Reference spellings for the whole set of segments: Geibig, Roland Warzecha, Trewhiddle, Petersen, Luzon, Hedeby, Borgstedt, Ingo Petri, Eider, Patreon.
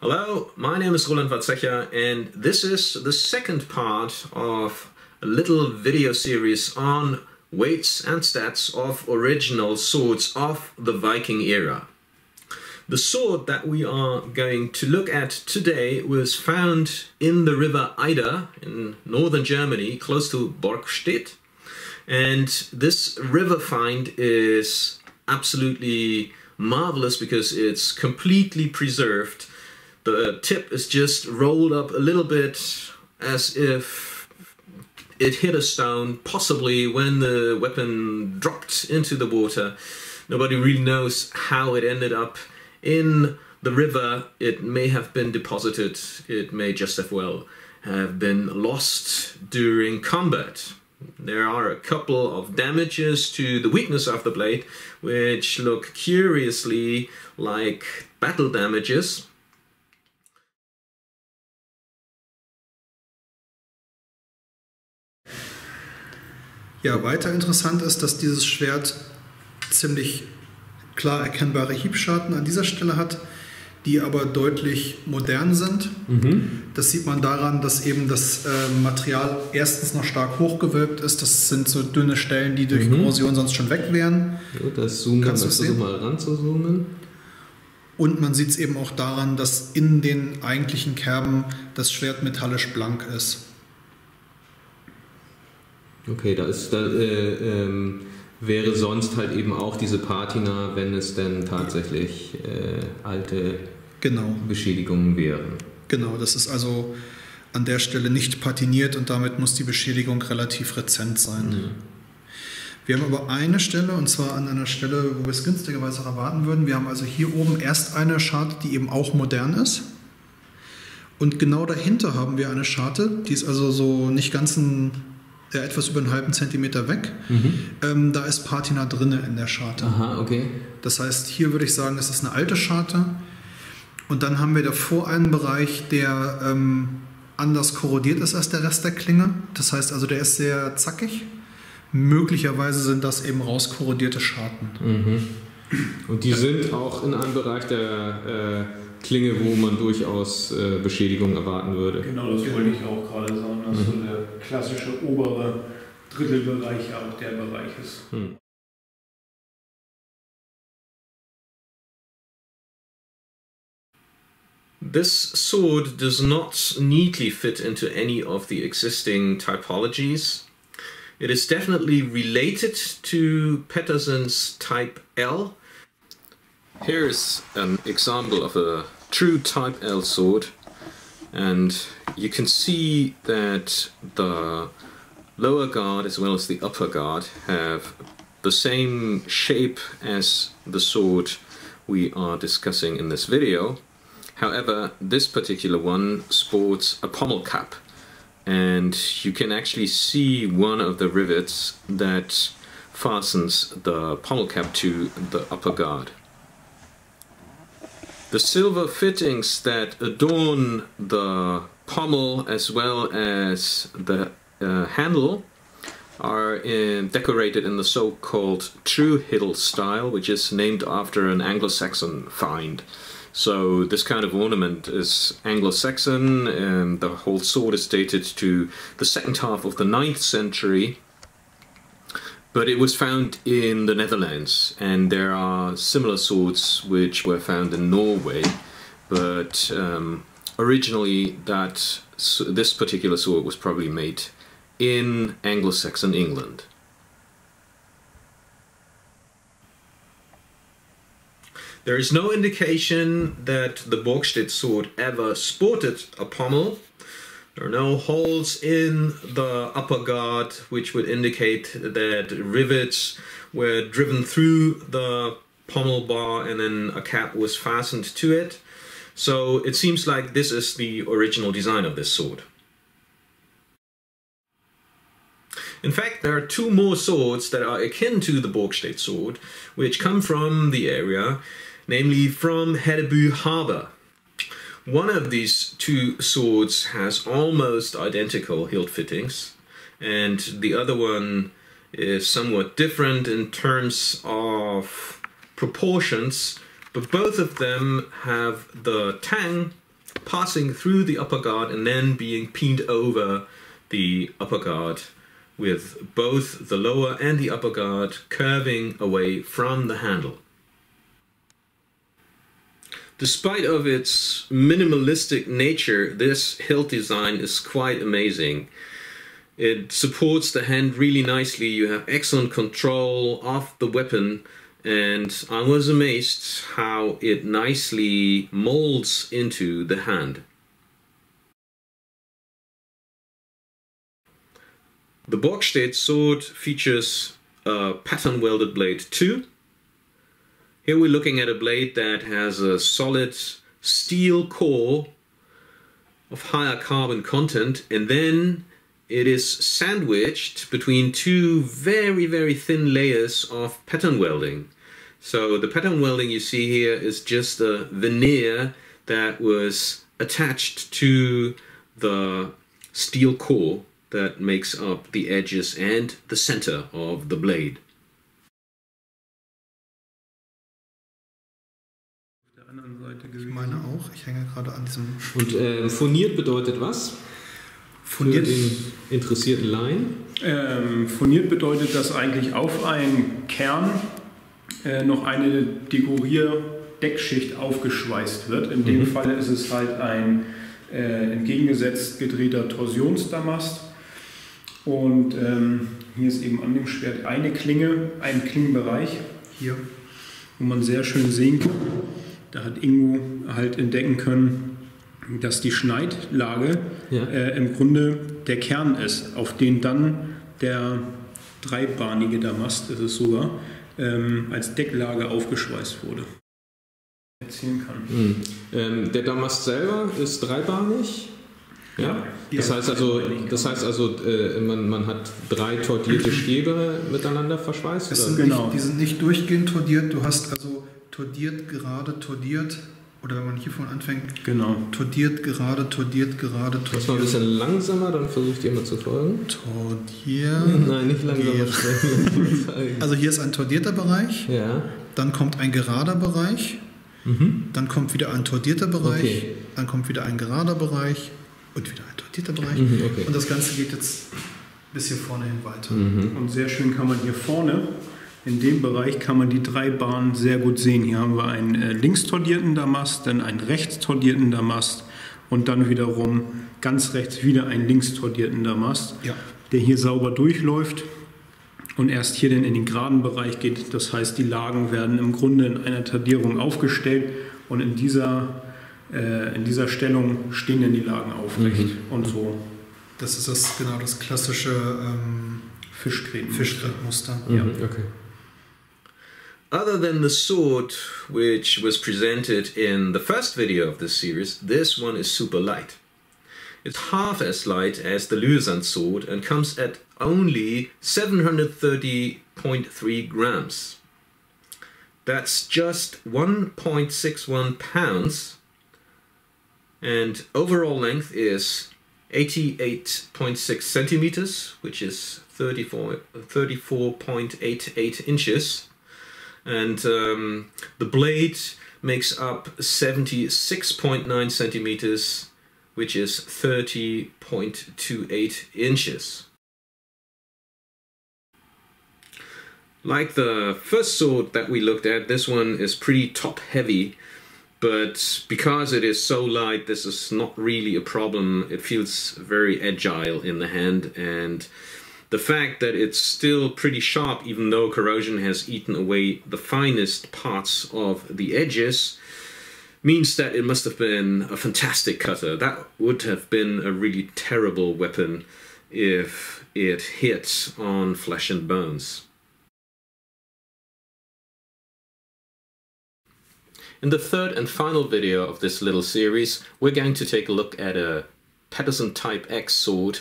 Hello, my name is Roland Warzecha, and this is the second part of a little video series on weights and stats of original swords of the Viking era. The sword that we are going to look at today was found in the river Eider in northern Germany, close to Borgstedt. And this river find is absolutely marvelous because it's completely preserved. The tip is just rolled up a little bit as if it hit a stone, possibly when the weapon dropped into the water. Nobody really knows how it ended up in the river. It may have been deposited, it may just as well have been lost during combat. There are a couple of damages to the weakness of the blade, which look curiously like battle damages. Ja, weiter interessant ist, dass dieses Schwert ziemlich klar erkennbare Hiebschaden an dieser Stelle hat, die aber deutlich modern sind. Das sieht man daran, dass eben das Material erstens noch stark hochgewölbt ist. Das sind so dünne Stellen, die durch Korrosion sonst schon weg wären. Ja, das zoomen, kannst du so mal ranzuzoomen. Und man sieht es eben auch daran, dass in den eigentlichen Kerben das Schwert metallisch blank ist. Okay, wäre sonst halt eben auch diese Patina, wenn es denn tatsächlich alte Beschädigungen wären. Genau, das ist also an der Stelle nicht patiniert und damit muss die Beschädigung relativ rezent sein. Wir haben aber eine Stelle, und zwar an einer Stelle, wo wir es günstigerweise erwarten würden. Wir haben also hier oben erst eine Scharte, die eben auch modern ist. Und genau dahinter haben wir eine Scharte, die ist also so nicht ganz ein... etwas über einen halben Zentimeter weg. Da ist Patina drinne in der Scharte. Aha, okay. Das heißt, hier würde ich sagen, das ist eine alte Scharte. Und dann haben wir davor einen Bereich, der anders korrodiert ist als der Rest der Klinge. Das heißt also, der ist sehr zackig. Möglicherweise sind das eben rauskorrodierte Scharten. Und die sind auch in einem Bereich der Klinge, wo man durchaus Beschädigung erwarten würde. Genau, das wollte ich auch gerade sagen, dass so der klassische obere Drittelbereich auch der Bereich ist. This sword does not neatly fit into any of the existing typologies. It is definitely related to Petersen's Type L. Here's an example of a true Type L sword, and you can see that the lower guard as well as the upper guard have the same shape as the sword we are discussing in this video. However, this particular one sports a pommel cap, and you can actually see one of the rivets that fastens the pommel cap to the upper guard. The silver fittings that adorn the pommel as well as the handle are decorated in the so-called Trewhiddle style, which is named after an Anglo-Saxon find. So this kind of ornament is Anglo-Saxon, and the whole sword is dated to the second half of the 9th century. But it was found in the Netherlands, and there are similar swords which were found in Norway, but originally this particular sword was probably made in Anglo-Saxon England. There is no indication that the Borgstedt sword ever sported a pommel. There are no holes in the upper guard, which would indicate that rivets were driven through the pommel bar and then a cap was fastened to it. So it seems like this is the original design of this sword. In fact, there are two more swords that are akin to the Borgstedt sword, which come from the area, namely from Hedeby harbour. One of these two swords has almost identical hilt fittings, and the other one is somewhat different in terms of proportions, but both of them have the tang passing through the upper guard and then being peened over the upper guard, with both the lower and the upper guard curving away from the handle. Despite of its minimalistic nature, this hilt design is quite amazing. It supports the hand really nicely, you have excellent control of the weapon, and I was amazed how it nicely molds into the hand. The Borgstedt sword features a pattern welded blade too. Here we're looking at a blade that has a solid steel core of higher carbon content, and then it is sandwiched between two very, very thin layers of pattern welding. So the pattern welding you see here is just a veneer that was attached to the steel core that makes up the edges and the center of the blade. Und furniert bedeutet was? Furniert für den interessierten Laien? Furniert bedeutet, dass eigentlich auf einen Kern noch eine Dekorierdeckschicht aufgeschweißt wird. In dem Fall ist es halt ein entgegengesetzt gedrehter Torsionsdamast. Und hier ist eben an dem Schwert eine Klinge, ein Klingenbereich hier, wo man sehr schön sehen kann. Da hat Ingo halt entdecken können, dass die Schneidlage im Grunde der Kern ist, auf den dann der dreibahnige Damast, ist es sogar, als Decklage aufgeschweißt wurde. Erzählen kann. Mhm. Der Damast selber ist dreibahnig. Ja, das heißt also, man hat drei tordierte Stäbe miteinander verschweißt? Das sind genau. Die sind nicht durchgehend tordiert, du hast also tordiert, gerade, tordiert, oder wenn man hiervon anfängt, genau. Tordiert, gerade, tordiert, gerade, tordiert. Das war ein bisschen langsamer, dann versucht ihr mal zu folgen. Tordiert. Nein, nicht langsamer. Also hier ist ein tordierter Bereich, ja. Dann kommt ein gerader Bereich, dann kommt wieder ein tordierter Bereich, okay. Dann kommt wieder ein gerader Bereich, und wieder ein tordierter Bereich. Okay. Und das Ganze geht jetzt bis hier vorne hin weiter. Und sehr schön kann man hier vorne, in dem Bereich kann man die drei Bahnen sehr gut sehen. Hier haben wir einen links tordierten Damast, dann einen rechts tordierten Damast und dann wiederum ganz rechts wieder einen links tordierten Damast, der hier sauber durchläuft und erst hier dann in den geraden Bereich geht. Das heißt, die Lagen werden im Grunde in einer Tardierung aufgestellt und in dieser Stellung stehen dann die Lagen aufrecht und so. Das ist genau das klassische Fischgrätenmuster. Okay. Other than the sword, which was presented in the first video of this series, this one is super light. It's half as light as the Luzon sword and comes at only 730.3 grams. That's just 1.61 pounds, and overall length is 88.6 centimeters, which is 34.88 inches. And the blade makes up 76.9 centimeters, which is 30.28 inches. Like the first sword that we looked at, this one is pretty top heavy, but because it is so light, this is not really a problem. It feels very agile in the hand, and the fact that it's still pretty sharp, even though corrosion has eaten away the finest parts of the edges, means that it must have been a fantastic cutter. That would have been a really terrible weapon if it hit on flesh and bones. In the third and final video of this little series, we're going to take a look at a Petersen Type X sword,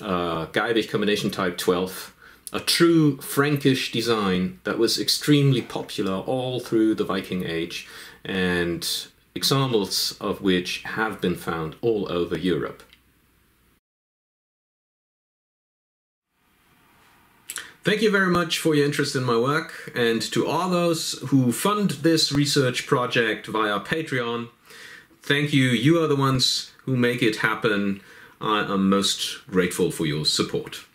Geibig combination type 12, a true Frankish design that was extremely popular all through the Viking Age, and examples of which have been found all over Europe. Thank you very much for your interest in my work, and to all those who fund this research project via Patreon, Thank you. You are the ones who make it happen. I am most grateful for your support.